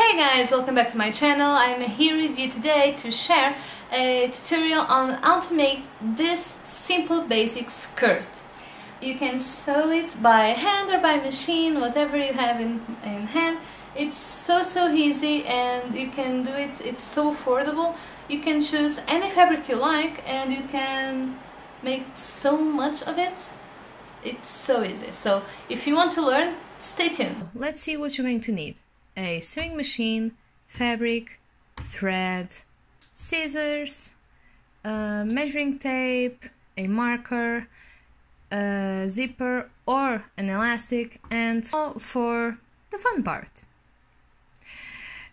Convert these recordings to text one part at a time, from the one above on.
Hey guys, welcome back to my channel. I'm here with you today to share a tutorial on how to make this simple basic skirt. You can sew it by hand or by machine, whatever you have in hand. It's so easy and you can do it, it's so affordable. You can choose any fabric you like and you can make so much of it. It's so easy. So if you want to learn, stay tuned. Let's see what you're going to need. A sewing machine, fabric, thread, scissors, measuring tape, a marker, a zipper or an elastic, and for the fun part.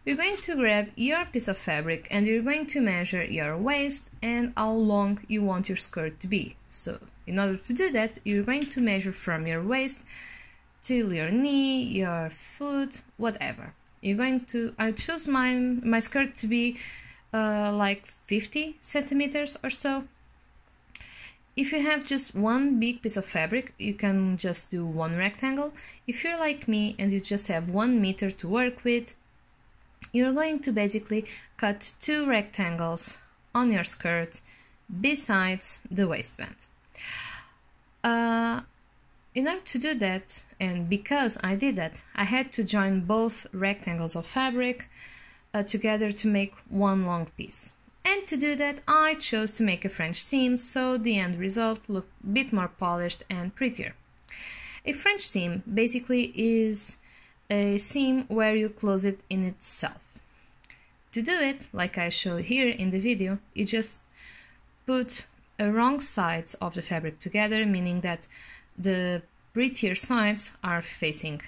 You're going to grab your piece of fabric and you're going to measure your waist and how long you want your skirt to be. So in order to do that, you're going to measure from your waist till your knee, your foot, whatever. You're going to, I choose my skirt to be like 50 centimeters or so. If you have just one big piece of fabric, you can just do one rectangle. If you're like me and you just have 1 meter to work with, you're going to basically cut 2 rectangles on your skirt besides the waistband. In order to do that, and because I did that, I had to join both rectangles of fabric together to make one long piece. And to do that, I chose to make a French seam, so the end result looked a bit more polished and prettier. A French seam basically is a seam where you close it in itself. To do it, like I show here in the video, you just put the wrong sides of the fabric together, meaning that the prettier sides are facing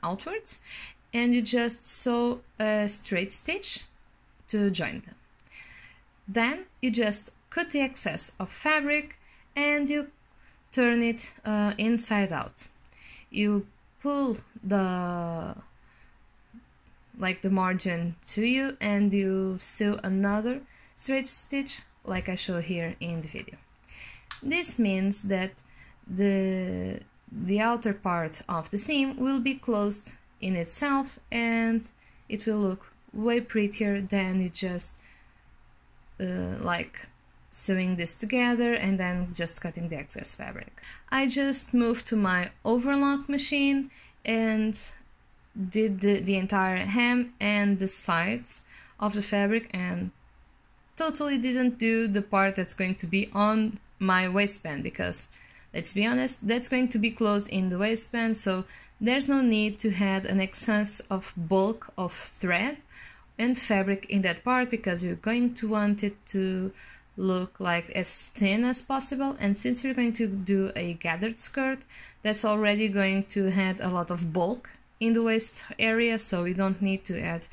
outwards, and you just sew a straight stitch to join them. Then you just cut the excess of fabric and you turn it inside out. You pull the margin to you and you sew another straight stitch like I show here in the video. This means that the outer part of the seam will be closed in itself and it will look way prettier than you just like sewing this together and then just cutting the excess fabric. I just moved to my overlock machine and did the entire hem and the sides of the fabric, and totally didn't do the part that's going to be on my waistband, because let's be honest, that's going to be closed in the waistband, so there's no need to add an excess of bulk of thread and fabric in that part, because you're going to want it to look like as thin as possible, and since you're going to do a gathered skirt, that's already going to add a lot of bulk in the waist area, so we don't need to add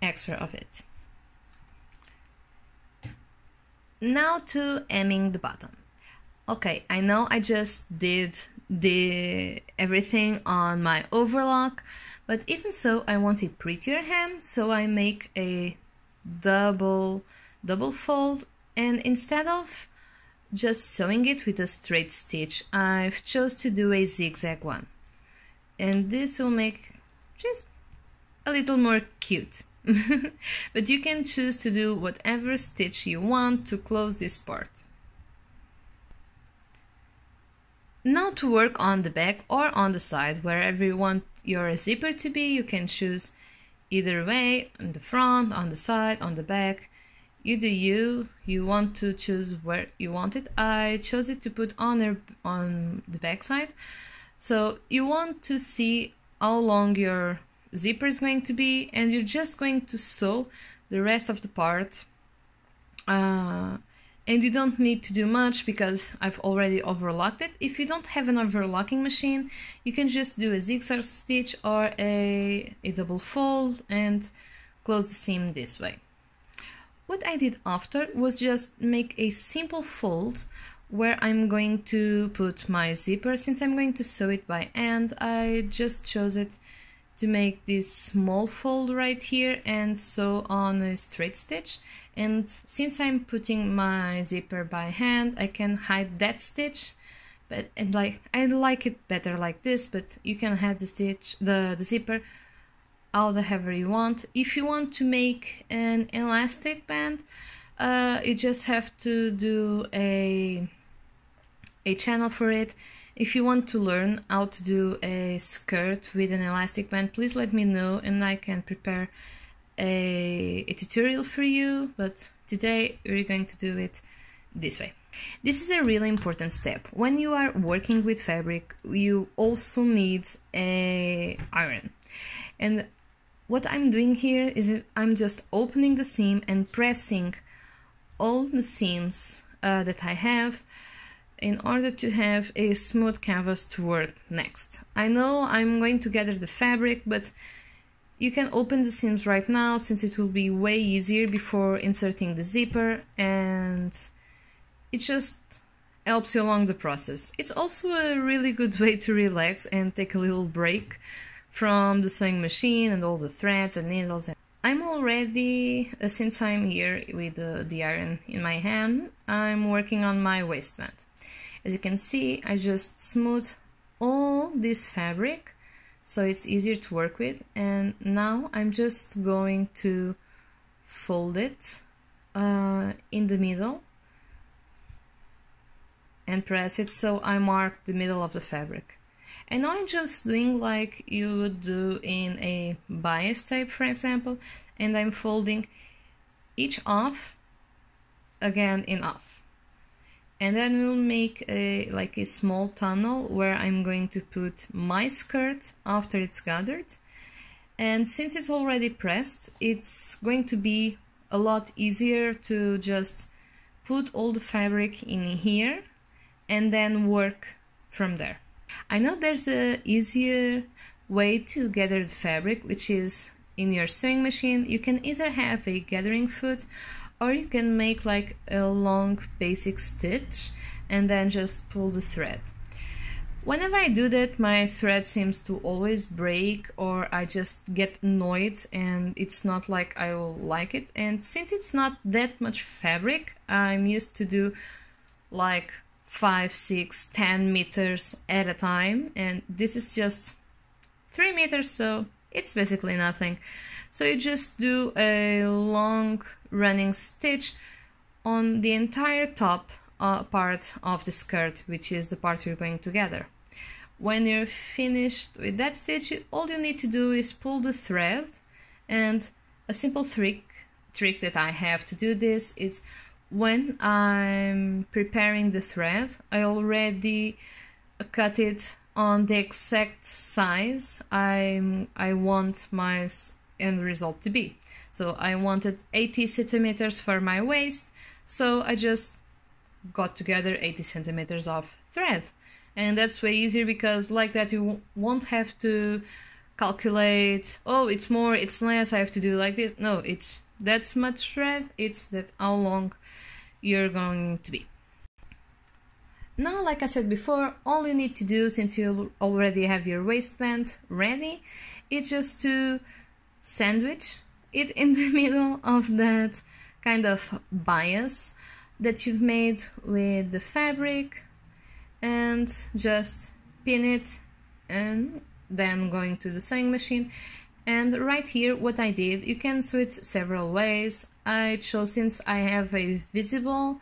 extra of it. Now to hemming the bottom. Okay, I know I just did everything on my overlock, but even so I want a prettier hem, so I make a double fold, and instead of just sewing it with a straight stitch, I've chose to do a zigzag one, and this will make just a little more cute. But you can choose to do whatever stitch you want to close this part. Now to work on the back or on the side, wherever you want your zipper to be, you can choose either way, on the front, on the side, on the back, you do you, you want to choose where you want it. I chose it to put on the back side, so you want to see how long your zipper is going to be, and you're just going to sew the rest of the part. And you don't need to do much because I've already overlocked it. If you don't have an overlocking machine, you can just do a zigzag stitch or a double fold and close the seam this way. What I did after was just make a simple fold where I'm going to put my zipper. Since I'm going to sew it by hand, I just chose it to make this small fold right here and sew on a straight stitch, and since I'm putting my zipper by hand, I can hide that stitch, but and like I like it better like this, but you can hide the stitch, the zipper all the hair you want. If you want to make an elastic band, you just have to do a channel for it. If you want to learn how to do a skirt with an elastic band, please let me know and I can prepare a tutorial for you, but today we're going to do it this way. This is a really important step. When you are working with fabric, you also need an iron. And what I'm doing here is I'm just opening the seam and pressing all the seams that I have in order to have a smooth canvas to work next. I know I'm going to gather the fabric, but you can open the seams right now since it will be way easier before inserting the zipper, and it just helps you along the process. It's also a really good way to relax and take a little break from the sewing machine and all the threads and needles. I'm already, since I'm here with the iron in my hand, I'm working on my waistband. As you can see, I just smooth all this fabric so it's easier to work with, and now I'm just going to fold it in the middle and press it so I mark the middle of the fabric. And now I'm just doing like you would do in a bias tape, for example, and I'm folding each off again in off. And then we'll make a small tunnel where I'm going to put my skirt after it's gathered. And since it's already pressed, it's going to be a lot easier to just put all the fabric in here and then work from there. I know there's an easier way to gather the fabric, which is in your sewing machine. You can either have a gathering foot, or you can make like a long basic stitch and then just pull the thread. Whenever I do that, my thread seems to always break, or I just get annoyed and it's not like I will like it. And since it's not that much fabric, I'm used to do like 5, 6, 10 meters at a time, and this is just 3 meters, so it's basically nothing. So you just do a long running stitch on the entire top part of the skirt, which is the part you're going to gather. When you're finished with that stitch, all you need to do is pull the thread, and a simple trick that I have to do this is when I'm preparing the thread, I already cut it on the exact size I want my end result to be. So I wanted 80 centimeters for my waist, so I just got together 80 centimeters of thread, and that's way easier because like that you won't have to calculate, oh, it's more, it's less, I have to do like this. No, it's that much thread, it's that how long you're going to be. Now, like I said before, all you need to do, since you already have your waistband ready, is just to sandwich it in the middle of that kind of bias that you've made with the fabric, and just pin it, and then going to the sewing machine. And right here, what I did, you can sew it several ways. I chose, since I have a visible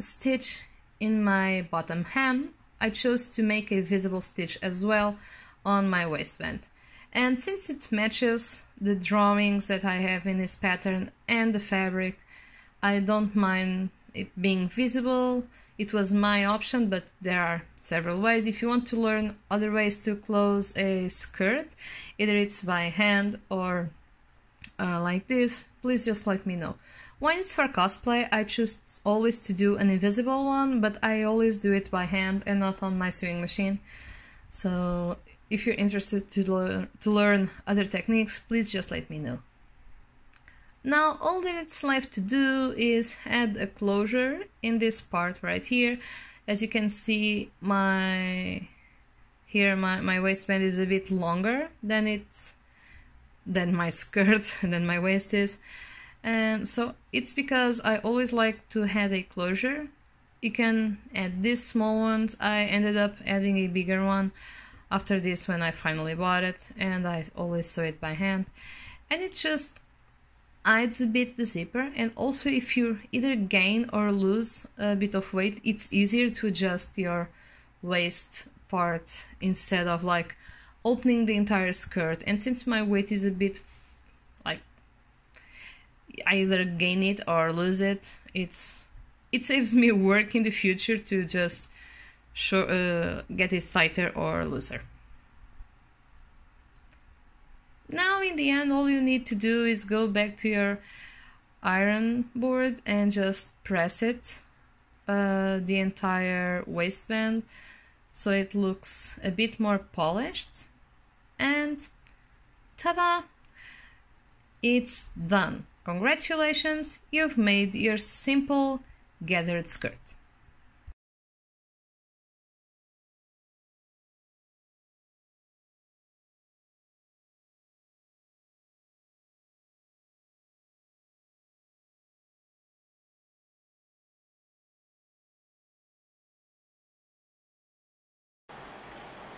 stitch in my bottom hem, I chose to make a visible stitch as well on my waistband. And since it matches the drawings that I have in this pattern and the fabric, I don't mind it being visible. It was my option, but there are several ways. If you want to learn other ways to close a skirt, either it's by hand or like this, please just let me know. When it's for cosplay, I choose always to do an invisible one, but I always do it by hand and not on my sewing machine. So if you're interested to learn other techniques, please just let me know. Now all that it's left to do is add a closure in this part right here. As you can see, my waistband is a bit longer than my skirt and than my waist is. And so it's because I always like to add a closure. You can add these small ones. I ended up adding a bigger one after this when I finally bought it, and I always sew it by hand, and it just hides a bit the zipper. And also, if you either gain or lose a bit of weight, it's easier to adjust your waist part instead of like opening the entire skirt. And since my weight is a bit like I either gain it or lose it, it saves me work in the future to just show, get it tighter or looser. Now in the end, all you need to do is go back to your iron board and just press it, the entire waistband, so it looks a bit more polished, and ta-da! It's done! Congratulations, you've made your simple gathered skirt.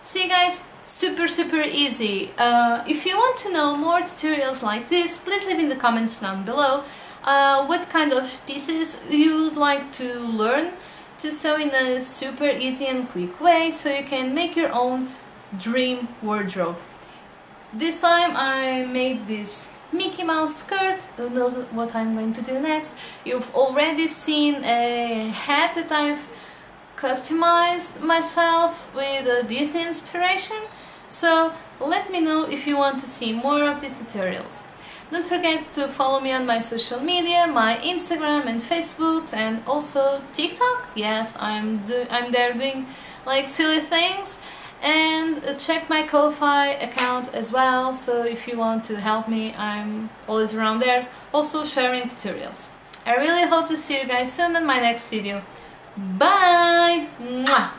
See guys, super easy. If you want to know more tutorials like this, please leave in the comments down below what kind of pieces you would like to learn to sew in a super easy and quick way, so you can make your own dream wardrobe. This time I made this Mickey Mouse skirt. Who knows what I'm going to do next? You've already seen a hat that I've customized myself with Disney inspiration, so let me know if you want to see more of these tutorials. Don't forget to follow me on my social media, my Instagram and Facebook, and also TikTok. Yes, I'm there doing like silly things, and check my Ko-fi account as well, so if you want to help me, I'm always around there, also sharing tutorials. I really hope to see you guys soon in my next video. Bye! Mwah.